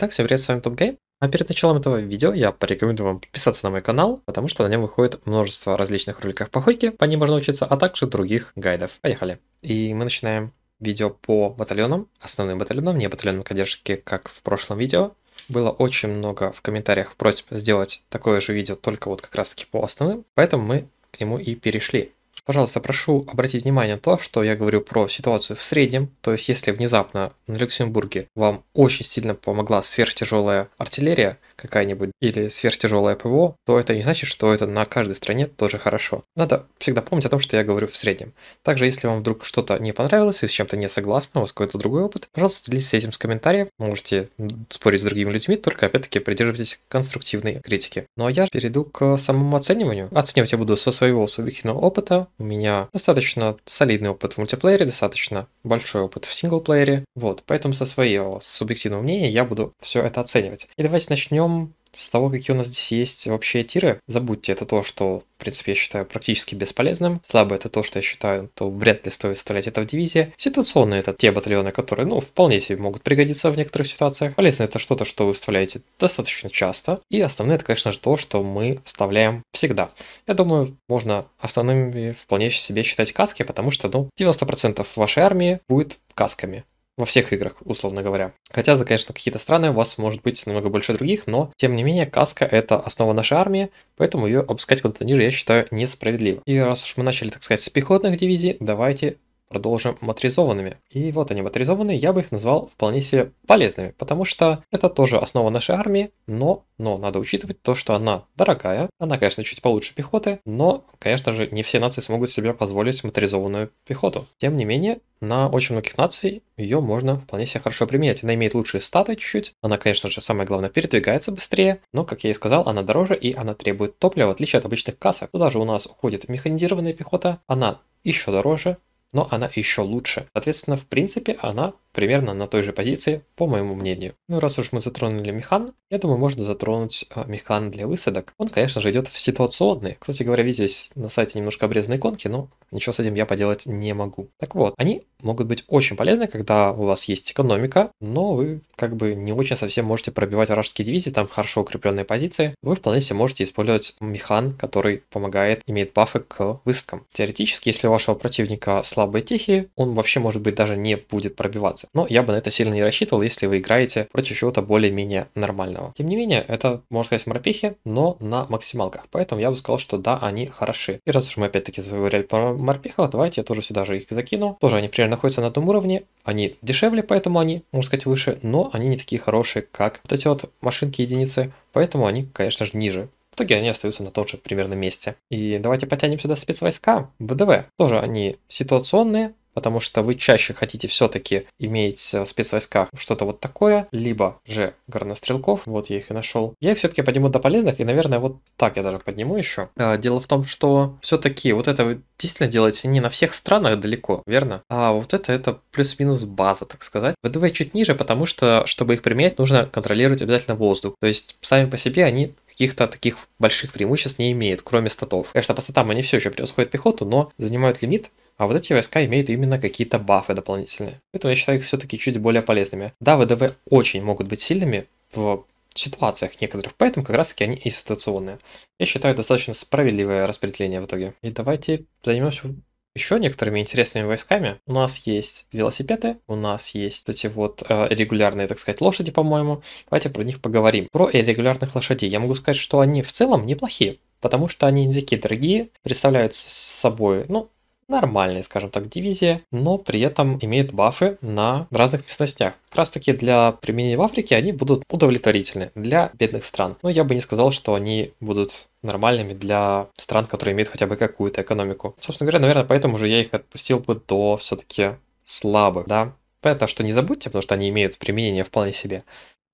Итак, всем привет, с вами MrDobGuy. А перед началом этого видео я порекомендую вам подписаться на мой канал, потому что на нем выходит множество различных роликов по хойке, по ним можно учиться, а также других гайдов. Поехали. И мы начинаем видео по батальонам, основным батальонам, не батальонам поддержки, как в прошлом видео. Было очень много в комментариях просьб сделать такое же видео, только вот как раз таки по основным, поэтому мы к нему и перешли. Пожалуйста, прошу обратить внимание на то, что я говорю про ситуацию в среднем. То есть, если внезапно на Люксембурге вам очень сильно помогла сверхтяжелая артиллерия какая-нибудь или сверхтяжелое ПВО, то это не значит, что это на каждой стране тоже хорошо. Надо всегда помнить о том, что я говорю в среднем. Также, если вам вдруг что-то не понравилось и с чем-то не согласны, у вас какой-то другой опыт, пожалуйста, делитесь этим с комментарием. Можете спорить с другими людьми, только опять-таки придерживайтесь конструктивной критики. Ну а я перейду к самому оцениванию. Оценивать я буду со своего субъективного опыта. У меня достаточно солидный опыт в мультиплеере, достаточно большой опыт в синглплеере. Вот, поэтому со своего субъективного мнения я буду все это оценивать. И давайте начнем с того, какие у нас здесь есть вообще тиры. Забудьте, это то, что, в принципе, я считаю практически бесполезным. Слабое — это то, что я считаю, то вряд ли стоит вставлять это в дивизии. Ситуационные — это те батальоны, которые, ну, вполне себе могут пригодиться в некоторых ситуациях. Полезное — это что-то, что вы вставляете достаточно часто. И основное — это, конечно же, то, что мы вставляем всегда. Я думаю, можно основными вполне себе считать каски, потому что, ну, 90% вашей армии будет касками. Во всех играх, условно говоря. Хотя, за, конечно, какие-то страны у вас может быть намного больше других, но, тем не менее, каска — это основа нашей армии, поэтому ее опускать куда-то ниже, я считаю, несправедливо. И раз уж мы начали, так сказать, с пехотных дивизий, давайте продолжим моторизованными. И вот они, моторизованные, я бы их назвал вполне себе полезными, потому что это тоже основа нашей армии, но надо учитывать то, что она дорогая, она, конечно, чуть получше пехоты, но, конечно же, не все нации смогут себе позволить моторизованную пехоту. Тем не менее, на очень многих наций ее можно вполне себе хорошо применять. Она имеет лучшие статы чуть-чуть, она, конечно же, самое главное, передвигается быстрее, но, как я и сказал, она дороже и она требует топлива, в отличие от обычных касок. Туда же у нас уходит механизированная пехота, она еще дороже, но она еще лучше. Соответственно, в принципе, она примерно на той же позиции, по моему мнению. Ну, раз уж мы затронули механ, я думаю, можно затронуть механ для высадок. Он, конечно же, идет в ситуационные. Кстати говоря, видите, здесь на сайте немножко обрезаны иконки, но ничего с этим я поделать не могу. Так вот, они могут быть очень полезны, когда у вас есть экономика, но вы как бы не очень совсем можете пробивать вражеские дивизии, там хорошо укрепленные позиции. Вы вполне себе можете использовать механ, который помогает, имеет бафы к высадкам. Теоретически, если у вашего противника слабые техи, он вообще, может быть, даже не будет пробиваться. Но я бы на это сильно не рассчитывал, если вы играете против чего-то более-менее нормального. Тем не менее, это, можно сказать, морпехи, но на максималках. Поэтому я бы сказал, что да, они хороши. И раз уж мы опять-таки заговорили про морпехов, давайте я тоже сюда же их закину. Тоже они примерно находятся на одном уровне. Они дешевле, поэтому они, можно сказать, выше. Но они не такие хорошие, как вот эти вот машинки-единицы. Поэтому они, конечно же, ниже. В итоге они остаются на том же примерно месте. И давайте потянем сюда спецвойска, ВДВ. Тоже они ситуационные. Потому что вы чаще хотите все-таки иметь в спецвойсках что-то вот такое, либо же горнострелков. Вот я их и нашел. Я их все-таки подниму до полезных, и, наверное, вот так я даже подниму еще. Дело в том, что все-таки вот это вы действительно делаете не на всех странах далеко, верно? А вот это плюс-минус база, так сказать. ВДВ чуть ниже, потому что, чтобы их применять, нужно контролировать обязательно воздух. То есть сами по себе они каких-то таких больших преимуществ не имеют, кроме статов. Конечно, по статам они все еще превосходят пехоту, но занимают лимит. А вот эти войска имеют именно какие-то бафы дополнительные. Поэтому я считаю их все-таки чуть более полезными. Да, ВДВ очень могут быть сильными в ситуациях некоторых, поэтому как раз-таки они и ситуационные. Я считаю, достаточно справедливое распределение в итоге. И давайте займемся еще некоторыми интересными войсками. У нас есть велосипеды, у нас есть эти вот регулярные, так сказать, лошади, по-моему. Давайте про них поговорим. Про регулярных лошадей. Я могу сказать, что они в целом неплохие, потому что они не такие дорогие, представляют собой, ну, нормальные, скажем так, дивизии, но при этом имеют бафы на разных местностях. Как раз таки для применения в Африке они будут удовлетворительны для бедных стран. Но я бы не сказал, что они будут нормальными для стран, которые имеют хотя бы какую-то экономику. Собственно говоря, наверное, поэтому же я их отпустил бы до все-таки слабых, да. Понятно, что не забудьте, потому что они имеют применение вполне себе.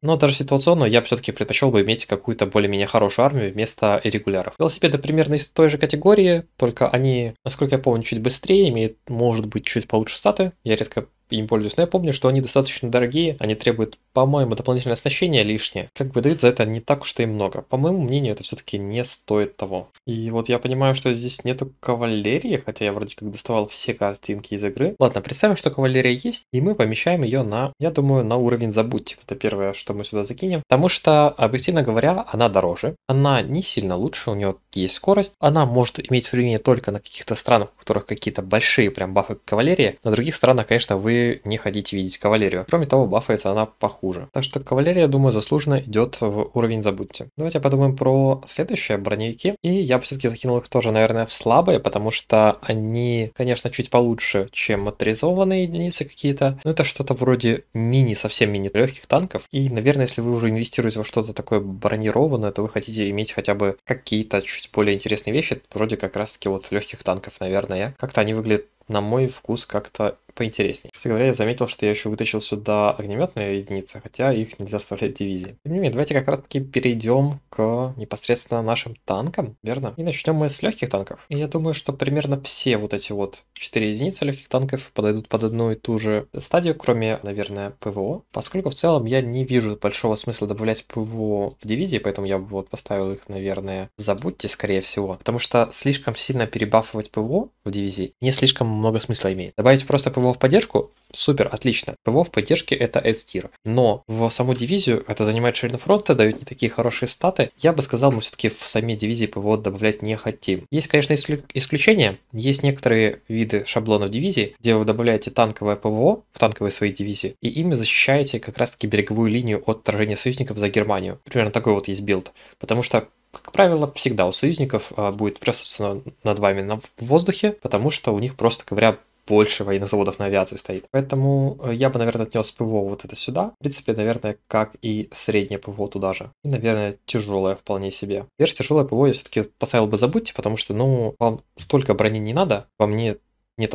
Но даже ситуационно я все-таки предпочел бы иметь какую-то более-менее хорошую армию вместо регуляров. Велосипеды примерно из той же категории, только они, насколько я помню, чуть быстрее, имеют, может быть, чуть получше статы. Я редко им пользуюсь. Но я помню, что они достаточно дорогие, они требуют, по-моему, дополнительное оснащение лишнее. Как бы дают за это не так уж и много. По моему мнению, это все-таки не стоит того. И вот я понимаю, что здесь нету кавалерии, хотя я вроде как доставал все картинки из игры. Ладно, представим, что кавалерия есть, и мы помещаем ее на, я думаю, на уровень «Забудьте». Это первое, что мы сюда закинем. Потому что, объективно говоря, она дороже, она не сильно лучше, у нее есть скорость, она может иметь влияние только на каких-то странах, у которых какие-то большие прям бафы к кавалерии. На других странах, конечно, вы не хотите видеть кавалерию. Кроме того, бафается она похуже. Так что кавалерия, думаю, заслуженно идет в уровень «Забудьте». Давайте подумаем про следующие броневики. И я бы все-таки закинул их тоже, наверное, в слабые, потому что они, конечно, чуть получше, чем моторизованные единицы какие-то. Но это что-то вроде мини, совсем мини легких танков. И, наверное, если вы уже инвестируете во что-то такое бронированное, то вы хотите иметь хотя бы какие-то чуть более интересные вещи, вроде как раз-таки вот легких танков, наверное. Как-то они выглядят, на мой вкус, как-то поинтереснее. Кстати говоря, я заметил, что я еще вытащил сюда огнеметные единицы, хотя их нельзя вставлять в дивизии. Тем не менее, давайте как раз таки перейдем к непосредственно нашим танкам, верно? И начнем мы с легких танков. И я думаю, что примерно все вот эти вот 4 единицы легких танков подойдут под одну и ту же стадию, кроме, наверное, ПВО. Поскольку в целом я не вижу большого смысла добавлять ПВО в дивизии, поэтому я вот поставил их, наверное, «Забудьте», скорее всего. Потому что слишком сильно перебафовать ПВО в дивизии не слишком много смысла имеет. Добавить просто ПВО в поддержку — супер, отлично. ПВО в поддержке — это S-тир. Но в саму дивизию это занимает ширину фронта, дают не такие хорошие статы. Я бы сказал, мы все-таки в самей дивизии ПВО добавлять не хотим. Есть, конечно, исключения. Есть некоторые виды шаблонов дивизии, где вы добавляете танковое ПВО в танковые свои дивизии, и ими защищаете как раз-таки береговую линию от вторжения союзников за Германию. Примерно такой вот есть билд. Потому что, как правило, всегда у союзников будет присутствовать над вами в воздухе, потому что у них, просто говоря, больше военных заводов на авиации стоит. Поэтому я бы, наверное, отнес ПВО вот это сюда. В принципе, наверное, как и среднее ПВО туда же. И, наверное, тяжелое вполне себе. Тяжелое ПВО я все-таки поставил бы «Забудьте», потому что, ну, вам столько брони не надо, вам нет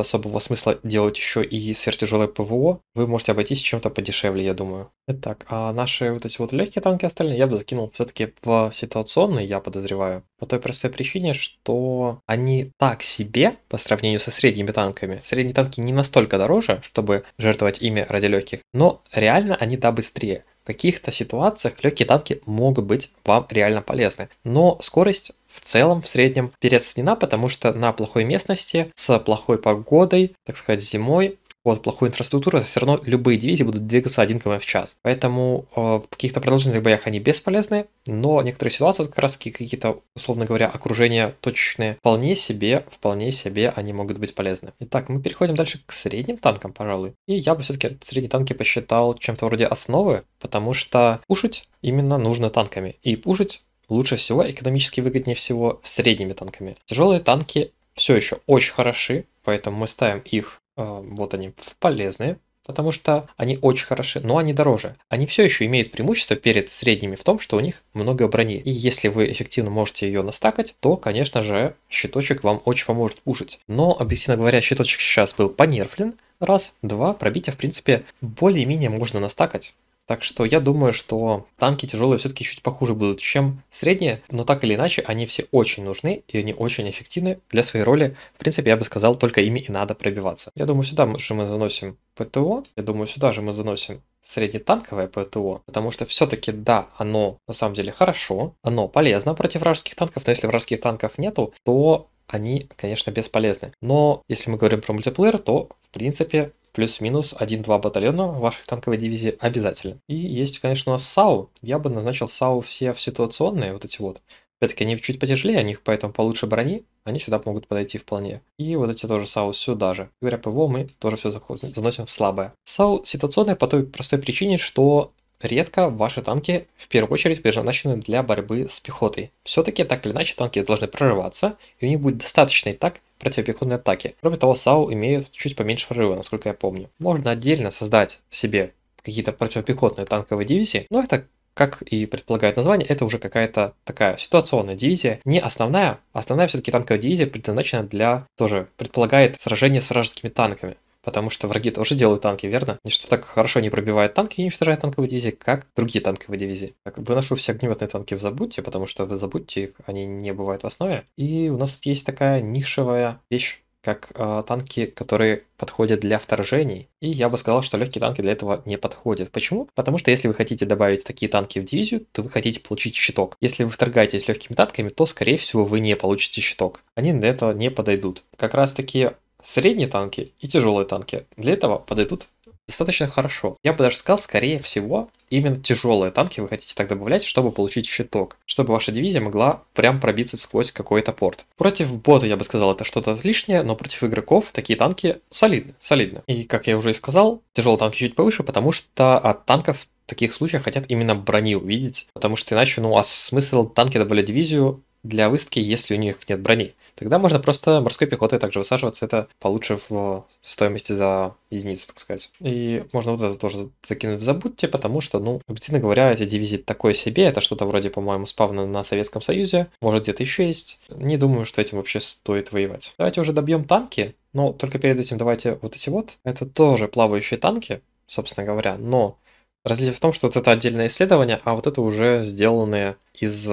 особого смысла делать еще и сверхтяжелое ПВО. Вы можете обойтись чем-то подешевле, я думаю. Итак, а наши вот эти вот легкие танки остальные я бы закинул все-таки в ситуационные, я подозреваю. По той простой причине, что они так себе по сравнению со средними танками. Средние танки не настолько дороже, чтобы жертвовать ими ради легких, но реально они, да, быстрее. В каких-то ситуациях легкие танки могут быть вам реально полезны. Но скорость в целом, в среднем, переоценена, потому что на плохой местности, с плохой погодой, так сказать, зимой, вот, плохой инфраструктуры, все равно любые дивизии будут двигаться 1 км в час. Поэтому в каких-то продолжительных боях они бесполезны, но некоторые ситуации, как раз какие-то, условно говоря, окружения точечные, вполне себе они могут быть полезны. Итак, мы переходим дальше к средним танкам, пожалуй. И я бы все-таки средние танки посчитал чем-то вроде основы, потому что пушить именно нужно танками. И пушить лучше всего, экономически выгоднее всего, средними танками. Тяжелые танки все еще очень хороши, поэтому мы ставим их, вот они, в полезные, потому что они очень хороши, но они дороже. Они все еще имеют преимущество перед средними в том, что у них много брони. И если вы эффективно можете ее настакать, то, конечно же, щиточек вам очень поможет пушить. Но, объективно говоря, щиточек сейчас был понерфлен. Раз, два, пробития, в принципе, более-менее можно настакать. Так что я думаю, что танки тяжелые все-таки чуть похуже будут, чем средние, но так или иначе они все очень нужны и они очень эффективны для своей роли. В принципе, я бы сказал, только ими и надо пробиваться. Я думаю, сюда же мы заносим ПТО, я думаю, сюда же мы заносим среднетанковое ПТО, потому что все-таки, да, оно на самом деле хорошо, оно полезно против вражеских танков, но если вражеских танков нету, то они, конечно, бесполезны. Но если мы говорим про мультиплеер, то, в принципе, плюс-минус 1-2 батальона ваших танковой дивизии обязательно. И есть, конечно, у нас САУ. Я бы назначил САУ все в ситуационные, вот эти вот. Опять-таки, они чуть потяжелее, у них поэтому получше брони, они сюда могут подойти вполне. И вот эти тоже САУ сюда же. Говоря ПВО, мы тоже все заносим в слабое. САУ ситуационные по той простой причине, что редко ваши танки в первую очередь предназначены для борьбы с пехотой. Все-таки, так или иначе, танки должны прорываться, и у них будет достаточно и так противопехотной атаки. Кроме того, САУ имеют чуть поменьше прорыва, насколько я помню. Можно отдельно создать себе какие-то противопехотные танковые дивизии, но это, как и предполагает название, это уже какая-то такая ситуационная дивизия, не основная. Основная все-таки танковая дивизия предназначена для, тоже предполагает сражение с вражескими танками. Потому что враги тоже делают танки, верно? Ничто так хорошо не пробивает танки и не уничтожает танковые дивизии, как другие танковые дивизии. Так, выношу все огнеметные танки в «Забудьте», потому что в «Забудьте» их, они не бывают в основе. И у нас тут есть такая нишевая вещь, как танки, которые подходят для вторжений. И я бы сказал, что легкие танки для этого не подходят. Почему? Потому что если вы хотите добавить такие танки в дивизию, то вы хотите получить щиток. Если вы вторгаетесь легкими танками, то, скорее всего, вы не получите щиток. Они для этого не подойдут. Как раз таки средние танки и тяжелые танки для этого подойдут достаточно хорошо. Я бы даже сказал, скорее всего, именно тяжелые танки вы хотите так добавлять, чтобы получить щиток, чтобы ваша дивизия могла прям пробиться сквозь какой-то порт. Против бота, я бы сказал, это что-то лишнее, но против игроков такие танки солидны, солидны. И, как я уже и сказал, тяжелые танки чуть повыше, потому что от танков в таких случаях хотят именно брони увидеть, потому что иначе, ну, а смысл танки добавлять дивизию для выставки, если у них нет брони? Тогда можно просто морской пехотой также высаживаться, это получше в стоимости за единицу, так сказать. И можно вот это тоже закинуть в забудьте, потому что, ну, объективно говоря, эти дивизии такое себе, это что-то вроде, по-моему, спавна на Советском Союзе, может где-то еще есть. Не думаю, что этим вообще стоит воевать. Давайте уже добьем танки, но только перед этим давайте вот эти вот. Это тоже плавающие танки, собственно говоря, но различие в том, что вот это отдельное исследование, а вот это уже сделанные из...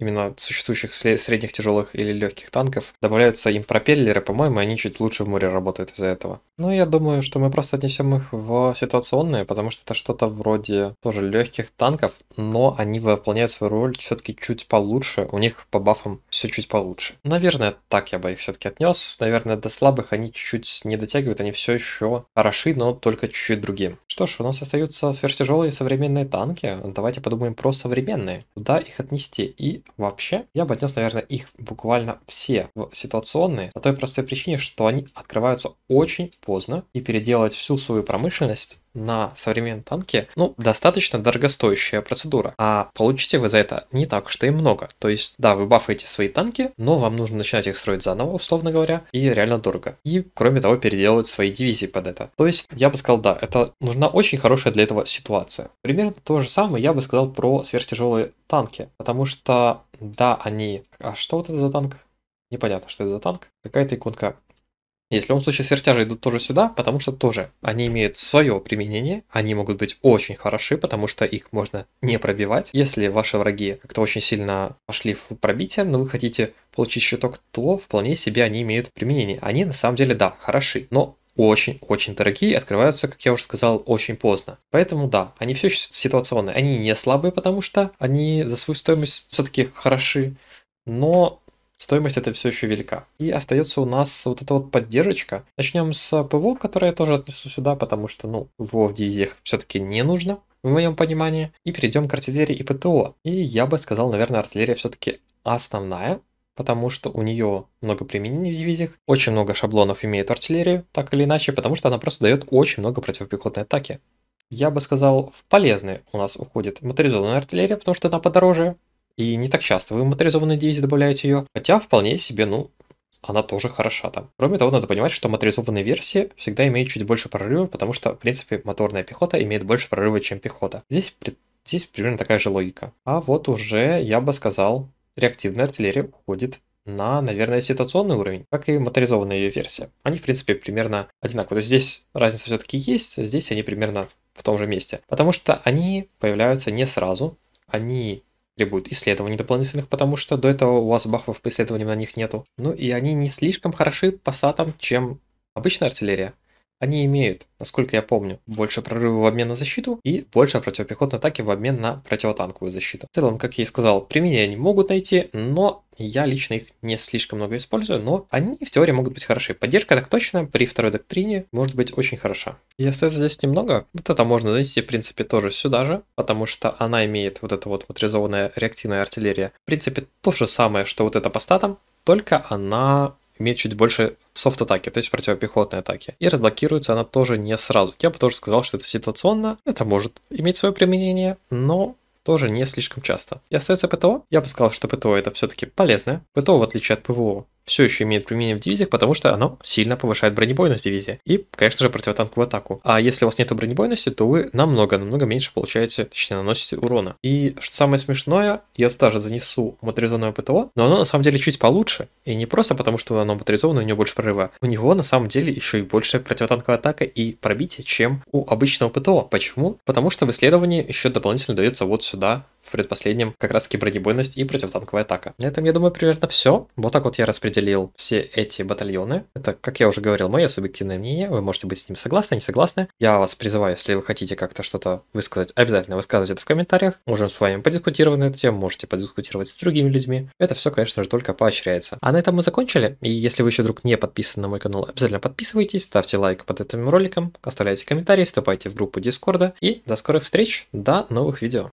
именно существующих средних, тяжелых или легких танков, добавляются им пропеллеры, по-моему, они чуть лучше в море работают из-за этого. Ну, я думаю, что мы просто отнесем их в ситуационные, потому что это что-то вроде тоже легких танков, но они выполняют свою роль все-таки чуть получше, у них по бафам все чуть получше. Наверное, так я бы их все-таки отнес. Наверное, до слабых они чуть-чуть не дотягивают, они все еще хороши, но только чуть-чуть другим. Что ж, у нас остаются сверхтяжелые современные танки. Давайте подумаем про современные. Куда их отнести? И вообще, я бы отнес, наверное, их буквально все в ситуационные, по той простой причине, что они открываются очень поздно, и переделать всю свою промышленность на современные танки, ну, достаточно дорогостоящая процедура, а получите вы за это не так уж и много. То есть, да, вы бафаете свои танки, но вам нужно начинать их строить заново, условно говоря, и реально дорого. И, кроме того, переделывать свои дивизии под это. То есть, я бы сказал, да, это нужна очень хорошая для этого ситуация. Примерно то же самое я бы сказал про сверхтяжелые танки, потому что, да, они... А что вот это за танк? Непонятно, что это за танк. Какая-то иконка... Если в любом случае сверхтяжи идут тоже сюда, потому что тоже они имеют свое применение, они могут быть очень хороши, потому что их можно не пробивать. Если ваши враги как-то очень сильно пошли в пробитие, но вы хотите получить щиток, то вполне себе они имеют применение. Они на самом деле, да, хороши, но очень-очень дорогие, открываются, как я уже сказал, очень поздно. Поэтому да, они все еще ситуационные. Они не слабые, потому что они за свою стоимость все-таки хороши, но... стоимость это все еще велика. И остается у нас вот эта вот поддержка. Начнем с ПВО, которое я тоже отнесу сюда, потому что, ну, ПВО в дивизиях все-таки не нужно, в моем понимании. И перейдем к артиллерии и ПТО. И я бы сказал, наверное, артиллерия все-таки основная, потому что у нее много применений в дивизиях. Очень много шаблонов имеет артиллерия, так или иначе, потому что она просто дает очень много противопехотной атаки. Я бы сказал, в полезные у нас уходит моторизованная артиллерия, потому что она подороже. И не так часто вы моторизованные дивизии добавляете ее, хотя вполне себе, ну, она тоже хороша там. Кроме того, надо понимать, что моторизованные версии всегда имеют чуть больше прорыва, потому что, в принципе, моторная пехота имеет больше прорыва, чем пехота. Здесь примерно такая же логика. А вот уже, я бы сказал, реактивная артиллерия уходит на, наверное, ситуационный уровень, как и моторизованная ее версия. Они, в принципе, примерно одинаковые. То есть здесь разница все-таки есть, здесь они примерно в том же месте. Потому что они появляются не сразу, они... требуют исследований дополнительных, потому что до этого у вас бафов по исследованиям на них нету. Ну и они не слишком хороши по статам, чем обычная артиллерия. Они имеют, насколько я помню, больше прорыва в обмен на защиту и больше противопехотной атаки в обмен на противотанковую защиту. В целом, как я и сказал, применение они могут найти, но я лично их не слишком много использую, но они в теории могут быть хороши. Поддержка так точно при второй доктрине может быть очень хороша. И остается здесь немного. Вот это можно найти, в принципе, тоже сюда же, потому что она имеет вот эта вот моторизованная реактивная артиллерия. В принципе, то же самое, что вот это по статам, только она... имеет чуть больше софт-атаки, то есть противопехотной атаки. И разблокируется она тоже не сразу. Я бы тоже сказал, что это ситуационно. Это может иметь свое применение, но тоже не слишком часто. И остается ПТО. Я бы сказал, что ПТО это все-таки полезно. ПТО, в отличие от ПВО, все еще имеет применение в дивизиях, потому что оно сильно повышает бронебойность дивизии и, конечно же, противотанковую атаку. А если у вас нет бронебойности, то вы намного-намного меньше получаете, точнее, наносите урона. И что самое смешное, я туда же занесу моторизованное ПТО, но оно на самом деле чуть получше. И не просто потому, что оно моторизовано, у него больше прорыва. У него на самом деле еще и больше противотанковая атака и пробитие, чем у обычного ПТО. Почему? Потому что в исследовании еще дополнительно дается вот сюда в предпоследнем как раз-таки бронебойность и противотанковая атака. На этом, я думаю, примерно все. Вот так вот я распределил все эти батальоны. Это, как я уже говорил, мое субъективное мнение. Вы можете быть с ним согласны, не согласны. Я вас призываю, если вы хотите как-то что-то высказать, обязательно высказывайте это в комментариях. Можем с вами подискутировать на эту тему, можете подискутировать с другими людьми. Это все, конечно же, только поощряется. А на этом мы закончили. И если вы еще вдруг не подписаны на мой канал, обязательно подписывайтесь, ставьте лайк под этим роликом, оставляйте комментарии, вступайте в группу Discord. И до скорых встреч, до новых видео.